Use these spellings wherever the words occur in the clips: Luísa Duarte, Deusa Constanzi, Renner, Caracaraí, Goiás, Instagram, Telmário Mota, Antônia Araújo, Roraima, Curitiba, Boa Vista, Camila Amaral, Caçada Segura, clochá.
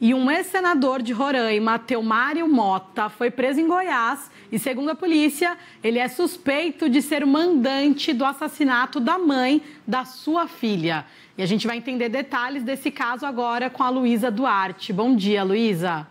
E um ex-senador de Roraima, Telmário Mota, foi preso em Goiás e, segundo a polícia, ele é suspeito de ser o mandante do assassinato da mãe da sua filha. E a gente vai entender detalhes desse caso agora com a Luísa Duarte. Bom dia, Luísa.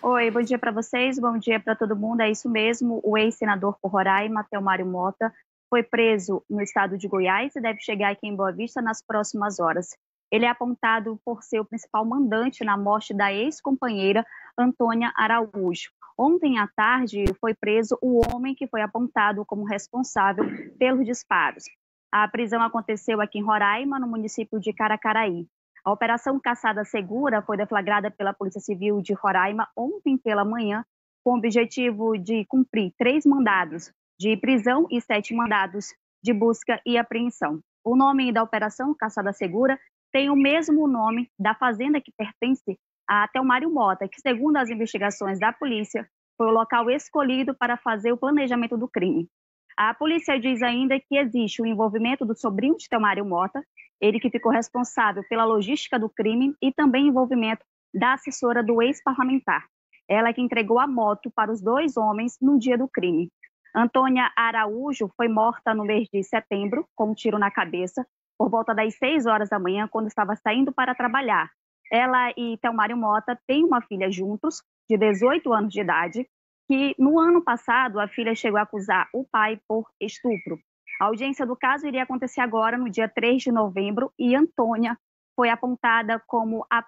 Oi, bom dia para vocês, bom dia para todo mundo. É isso mesmo, o ex-senador por Roraima, Telmário Mota, foi preso no estado de Goiás e deve chegar aqui em Boa Vista nas próximas horas. Ele é apontado por ser o principal mandante na morte da ex-companheira Antônia Araújo. Ontem à tarde foi preso o homem que foi apontado como responsável pelos disparos. A prisão aconteceu aqui em Roraima, no município de Caracaraí. A operação Caçada Segura foi deflagrada pela Polícia Civil de Roraima ontem pela manhã, com o objetivo de cumprir 3 mandados de prisão e 7 mandados de busca e apreensão. O nome da operação Caçada Segura tem o mesmo nome da fazenda que pertence a Telmário Mota, que, segundo as investigações da polícia, foi o local escolhido para fazer o planejamento do crime. A polícia diz ainda que existe o envolvimento do sobrinho de Telmário Mota, ele que ficou responsável pela logística do crime, e também envolvimento da assessora do ex-parlamentar, ela que entregou a moto para os 2 homens no dia do crime. Antônia Araújo foi morta no mês de setembro, com um tiro na cabeça, por volta das 6 horas da manhã, quando estava saindo para trabalhar. Ela e Telmário Mota têm uma filha juntos, de 18 anos de idade, que no ano passado a filha chegou a acusar o pai por estupro. A audiência do caso iria acontecer agora, no dia 3 de novembro, e Antônia foi apontada como a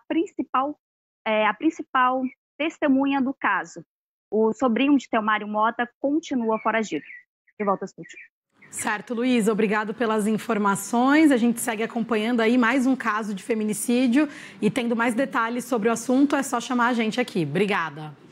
principal testemunha do caso. O sobrinho de Telmário Mota continua foragido. De volta ao estúdio. Certo, Luísa, obrigado pelas informações. A gente segue acompanhando aí mais um caso de feminicídio, e tendo mais detalhes sobre o assunto é só chamar a gente aqui. Obrigada.